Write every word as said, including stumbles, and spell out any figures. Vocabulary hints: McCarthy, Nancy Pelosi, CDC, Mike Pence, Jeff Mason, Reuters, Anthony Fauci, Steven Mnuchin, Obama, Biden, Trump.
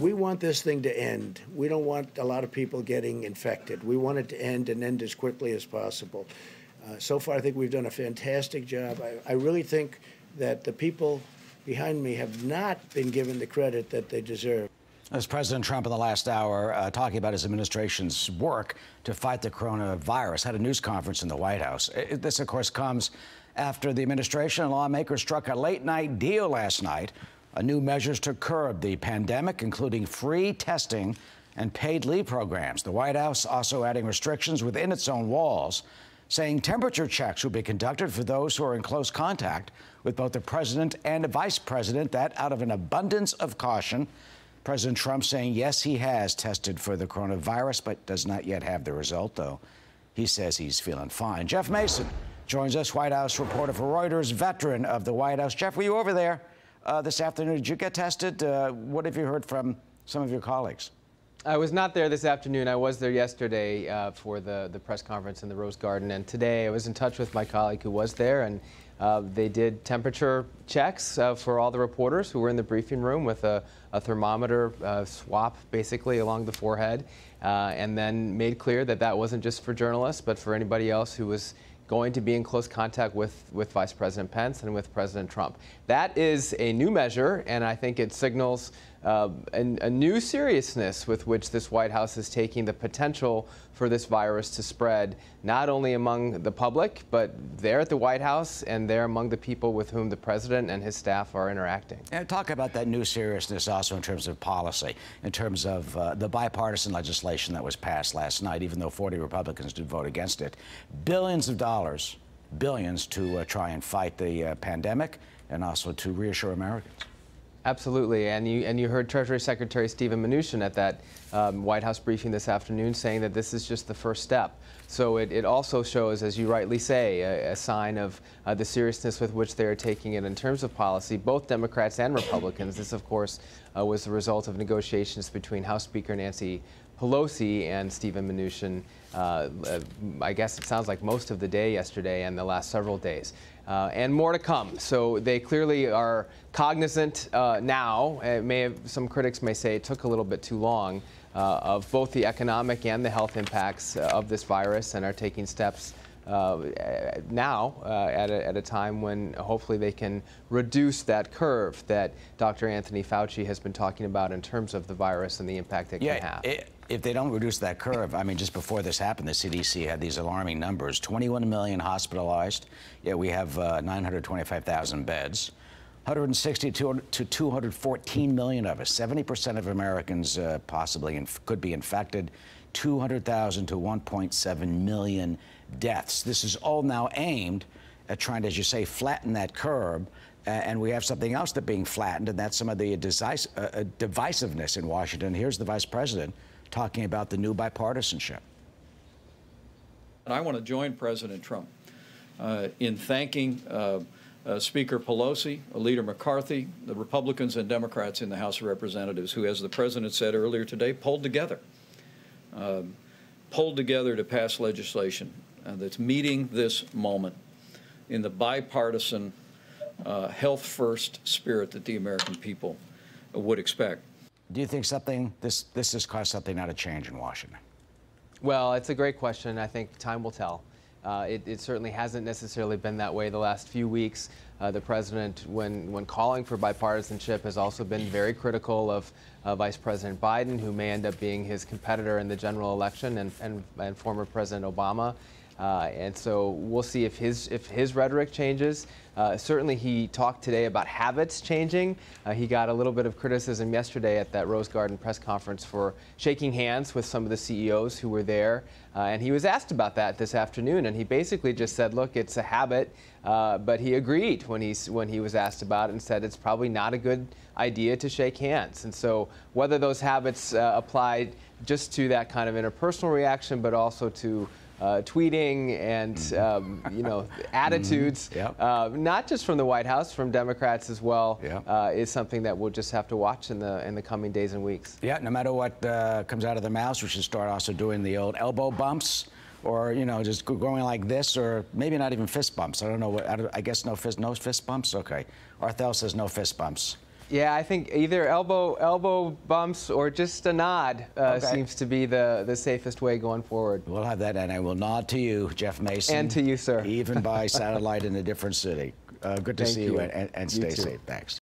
We want this thing to end. We don't want a lot of people getting infected. We want it to end and end as quickly as possible. Uh, so far, I think we've done a fantastic job. I, I really think that the people behind me have not been given the credit that they deserve. As President Trump in the last hour uh, talking about his administration's work to fight the coronavirus, had a news conference in the White House. It, this, of course, comes after the administration and lawmakers struck a late-night deal last night on new measures to curb the pandemic, including free testing and paid leave programs. The White House also adding restrictions within its own walls, saying temperature checks will be conducted for those who are in close contact with both the president and the vice president, that out of an abundance of caution. President Trump saying, yes, he has tested for the coronavirus, but does not yet have the result, though. He says he's feeling fine. Jeff Mason joins us, White House reporter for Reuters, veteran of the White House. Jeff, were you over there uh, this afternoon? Did you get tested? Uh, what have you heard from some of your colleagues? I was not there this afternoon. I was there yesterday uh, for the, the press conference in the Rose Garden. And today I was in touch with my colleague who was there. And uh, they did temperature checks uh, for all the reporters who were in the briefing room with a, a thermometer uh, swap basically along the forehead. Uh, and then made clear that that wasn't just for journalists, but for anybody else who was going to be in close contact with, with Vice President Pence and with President Trump. That is a new measure, and I think it signals uh, an, a new seriousness with which this White House is taking the potential for this virus to spread, not only among the public, but there at the White House and there among the people with whom the president and his staff are interacting. And talk about that new seriousness also in terms of policy, in terms of uh, the bipartisan legislation that was passed last night, even though forty Republicans did vote against it. Billions of dollars. billions to uh, try and fight the uh, pandemic and also to reassure Americans. Absolutely. And you, and you heard Treasury Secretary Steven Mnuchin at that um, White House briefing this afternoon saying that this is just the first step. So it, it also shows, as you rightly say, a, a sign of uh, the seriousness with which they are taking it in terms of policy, both Democrats and Republicans. This, of course, uh, was the result of negotiations between House Speaker Nancy Pelosi and Steven Mnuchin, uh, I guess it sounds like most of the day yesterday and the last several days. Uh, and more to come. So they clearly are cognizant uh, now. It may have, some critics may say it took a little bit too long uh, of both the economic and the health impacts of this virus and are taking steps uh, now uh, at, a, at a time when hopefully they can reduce that curve that Doctor Anthony Fauci has been talking about in terms of the virus and the impact it yeah, can have. It, If they don't reduce that curve, I mean, just before this happened, the C D C had these alarming numbers, twenty-one million hospitalized, yet we have uh, nine hundred twenty-five thousand beds, one hundred sixty to two hundred fourteen million of us, seventy percent of Americans uh, possibly inf could be infected, two hundred thousand to one point seven million deaths. This is all now aimed at trying to, as you say, flatten that curve. Uh, and we have something else that's being flattened, and that's some of the uh, divisiveness in Washington. Here's the vice president talking about the new bipartisanship. And I want to join President Trump uh, in thanking uh, uh, Speaker Pelosi, Leader McCarthy, the Republicans and Democrats in the House of Representatives, who, as the president said earlier today, pulled together, um, pulled together to pass legislation uh, that's meeting this moment in the bipartisan, uh, health-first spirit that the American people would expect. Do you think something, this, this has caused something not to change in Washington? Well, it's a great question. I think time will tell. Uh, it, it certainly hasn't necessarily been that way the last few weeks. Uh, the president, when, when calling for bipartisanship, has also been very critical of uh, Vice President Biden, who may end up being his competitor in the general election, and, and, and former President Obama. Uh, and so we'll see if his if his rhetoric changes. Uh, certainly, he talked today about habits changing. Uh, he got a little bit of criticism yesterday at that Rose Garden press conference for shaking hands with some of the C E Os who were there. Uh, and he was asked about that this afternoon, and he basically just said, look, it's a habit. Uh, but he agreed when he, when he was asked about it and said it's probably not a good idea to shake hands. And so whether those habits uh, apply just to that kind of interpersonal reaction, but also to Uh, tweeting and, um, you know, attitudes, yep. uh, not just from the White House, from Democrats as well, yep. uh, is something that we'll just have to watch in the in the coming days and weeks. Yeah, no matter what uh, comes out of their mouths, we should start also doing the old elbow bumps or, you know, just going like this or maybe not even fist bumps. I don't know. What, I, don't, I guess no fist, no fist bumps. OK. Arthel says no fist bumps. Yeah, I think either elbow elbow bumps or just a nod uh, okay. seems to be the, the safest way going forward. We'll have that, and I will nod to you, Jeff Mason. And to you, sir. Even by satellite in a different city. Uh, good to Thank see you, you and, and stay you safe. Thanks.